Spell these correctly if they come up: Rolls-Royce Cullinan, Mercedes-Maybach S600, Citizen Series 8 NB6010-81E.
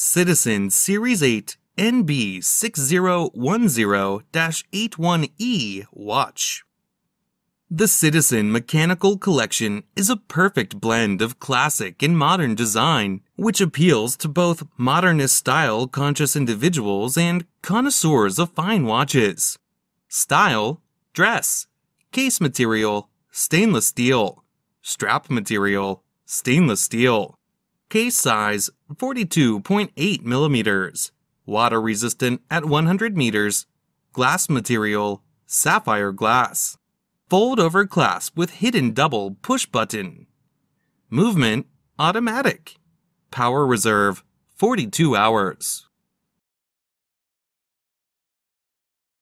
Citizen Series 8 NB6010-81E watch. The Citizen Mechanical Collection is a perfect blend of classic and modern design, which appeals to both modernist-style conscious individuals and connoisseurs of fine watches. Style, dress, case material, stainless steel, strap material, stainless steel. Case size 42.8 millimeters, water resistant at 100 meters, glass material, sapphire glass, fold over clasp with hidden double push button, movement automatic, power reserve 42 hours.